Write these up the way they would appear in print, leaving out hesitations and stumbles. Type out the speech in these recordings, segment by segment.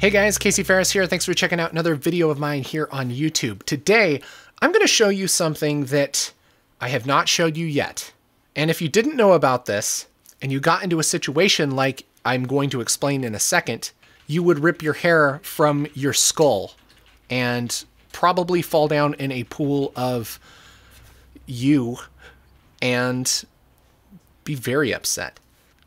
Hey guys, Casey Faris here. Thanks for checking out another video of mine here on YouTube. Today, I'm going to show you something that I have not showed you yet. And if you didn't know about this, and you got into a situation like I'm going to explain in a second, you would rip your hair from your skull and probably fall down in a pool of you and be very upset.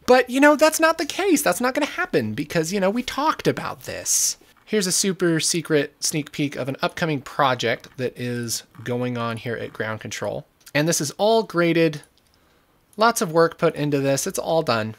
But, you know, that's not the case. That's not going to happen because, you know, we talked about this. Here's a super secret sneak peek of an upcoming project that is going on here at Ground Control. And this is all graded. Lots of work put into this. It's all done.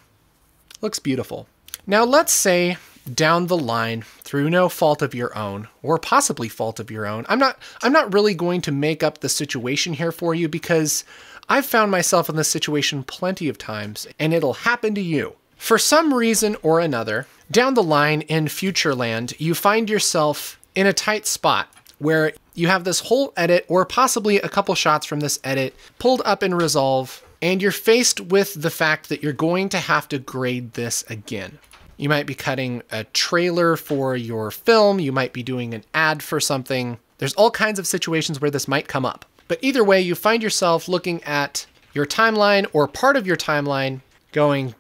Looks beautiful. Now, let's say down the line, through no fault of your own, or possibly fault of your own, I'm not really going to make up the situation here for you because I've found myself in this situation plenty of times, and it'll happen to you. For some reason or another, down the line in future land, you find yourself in a tight spot where you have this whole edit or possibly a couple shots from this edit pulled up in Resolve, and you're faced with the fact that you're going to have to grade this again. You might be cutting a trailer for your film. You might be doing an ad for something. There's all kinds of situations where this might come up. But either way, you find yourself looking at your timeline or part of your timeline going,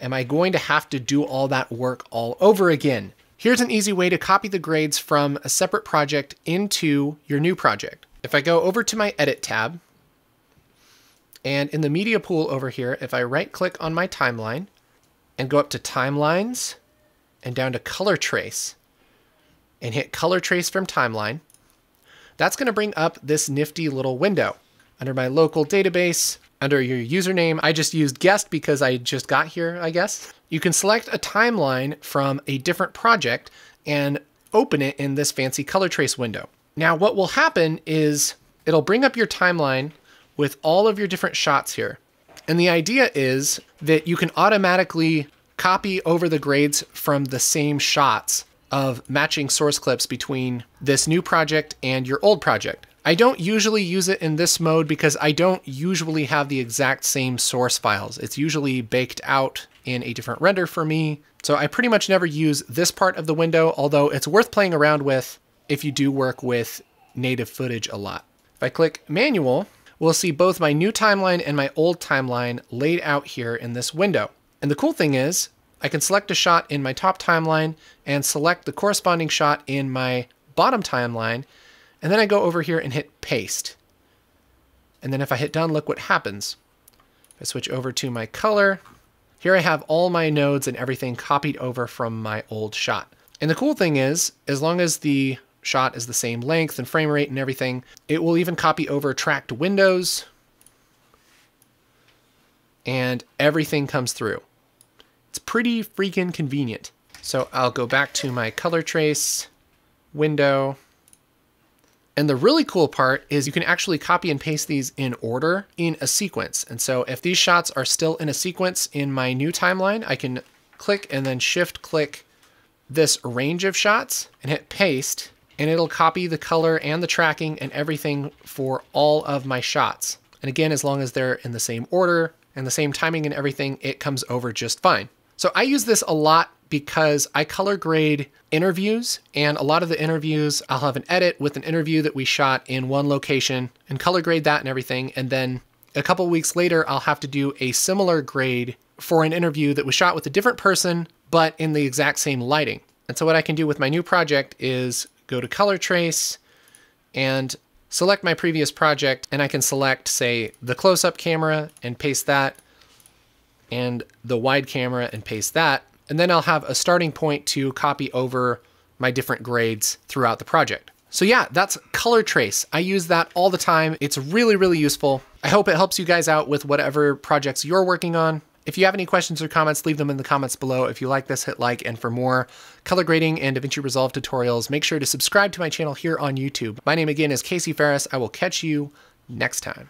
am I going to have to do all that work all over again? Here's an easy way to copy the grades from a separate project into your new project. If I go over to my edit tab and in the media pool over here, if I right click on my timeline and go up to timelines and down to color trace and hit color trace from timeline, that's going to bring up this nifty little window. Under my local database, under your username, I just used guest because I just got here, I guess. You can select a timeline from a different project and open it in this fancy color trace window. Now, what will happen is it'll bring up your timeline with all of your different shots here. And the idea is that you can automatically copy over the grades from the same shots of matching source clips between this new project and your old project. I don't usually use it in this mode because I don't usually have the exact same source files. It's usually baked out in a different render for me. So I pretty much never use this part of the window, although it's worth playing around with if you do work with native footage a lot. If I click manual, we'll see both my new timeline and my old timeline laid out here in this window. And the cool thing is, I can select a shot in my top timeline and select the corresponding shot in my bottom timeline. And then I go over here and hit paste. And then if I hit done, look what happens. If I switch over to my color, here I have all my nodes and everything copied over from my old shot. And the cool thing is, as long as the shot is the same length and frame rate and everything, it will even copy over tracked windows and everything comes through. It's pretty freaking convenient. So I'll go back to my color trace window. And the really cool part is you can actually copy and paste these in order in a sequence. And so if these shots are still in a sequence in my new timeline, I can click and then shift click this range of shots and hit paste, and it'll copy the color and the tracking and everything for all of my shots. And again, as long as they're in the same order and the same timing and everything, it comes over just fine. So I use this a lot because I color grade interviews, and a lot of the interviews, I'll have an edit with an interview that we shot in one location and color grade that and everything. And then a couple weeks later, I'll have to do a similar grade for an interview that was shot with a different person, but in the exact same lighting. And so what I can do with my new project is go to color trace and select my previous project, and I can select, say, the close-up camera and paste that, and the wide camera and paste that. And then I'll have a starting point to copy over my different grades throughout the project. So yeah, that's color trace. I use that all the time. It's really, really useful. I hope it helps you guys out with whatever projects you're working on. If you have any questions or comments, leave them in the comments below. If you like this, hit like, and for more color grading and DaVinci Resolve tutorials, make sure to subscribe to my channel here on YouTube. My name again is Casey Faris. I will catch you next time.